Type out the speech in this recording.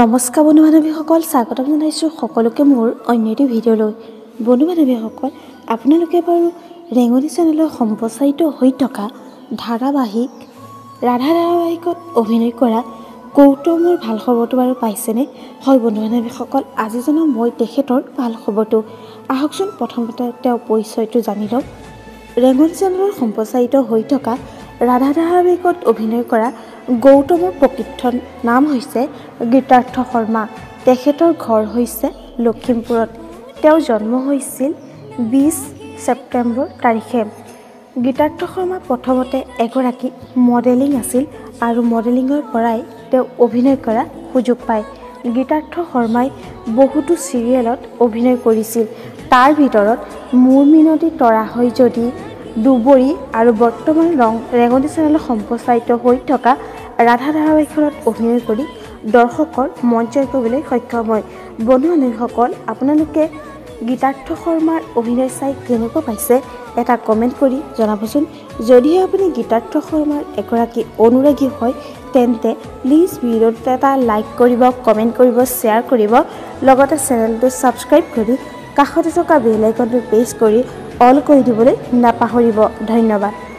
নমস্কাৰ বন্ধু-বান্ধৱীসকল, স্বাগতম জনাইছোঁ সকলোকে মোৰ অন্য এটি ভিডিঅ'লৈ। বন্ধু-বান্ধৱীসকল, আপোনালোকে বাৰু ৰেঙনি চেনেলৰ সম্প্ৰচাৰিত হৈ থকা ধাৰাবাহিক ৰাধা ধাৰাবাহিকত অভিনয় কৰা কৌতুমৰ ভাল খবৰটো বাৰু পাইছেনে? হয় বন্ধু-বান্ধৱীসকল, আজি জনাম মই তেখেতৰ ভাল খবৰটো। আহকচোন প্ৰথমতে তেওঁ পৰিচয়টো জানি লওক। ৰেঙনি চেনেলৰ সম্প্ৰচাৰিত হৈ থকা ৰাধা ধাৰাবাহিকত অভিনয় কৰা গৌতমৰ প্ৰকৃত নাম হৈছে গীতাৰ্থ শৰ্মা। তেখেতৰ ঘৰ হৈছে লখিমপুৰত। তেওঁৰ জন্ম হৈছিল 20 ছেপ্টেম্বৰ তাৰিখে। গীতাৰ্থ শৰ্মা প্ৰথমতে এগৰাকী মডেলিং আছিল আৰু মডেলিঙৰ পৰাই তেওঁ অভিনয় কৰাৰ সুযোগ পায়। গীতাৰ্থ শৰ্মাই বহুতো চিৰিয়েলত অভিনয় কৰিছিল। তাৰ ভিতৰত মোৰ মিনতি তৰা হৈ যদি, দুবৰি আৰু বৰ্তমান ৰেঙনি চেনেলত সম্প্ৰচাৰিত হৈ থকা ৰাধা ধাৰাবাহিকখনত অভিনয় কৰি দৰ্শকৰ মন জয় কৰিবলৈ সক্ষম হয়। বন্ধুসকল, আপোনালোকে গীতাৰ্থ শৰ্মাৰ অভিনয় চাই কেনেকুৱা পাইছে এটা কমেণ্ট কৰি জনাবচোন। যদিহে আপুনি গীতাৰ্থ শৰ্মাৰ এগৰাকী অনুৰাগী হয় তেন্তে প্লিজ ভিডিঅ'টো এটা লাইক কৰিব, কমেণ্ট কৰিব, শ্বেয়াৰ কৰিব, লগতে চেনেলটো ছাবস্ক্ৰাইব কৰি কাষতে থকা বেল আইকনটো প্ৰেছ কৰি অল কৰি দিবলৈ নাপাহৰিব। ধন্যবাদ।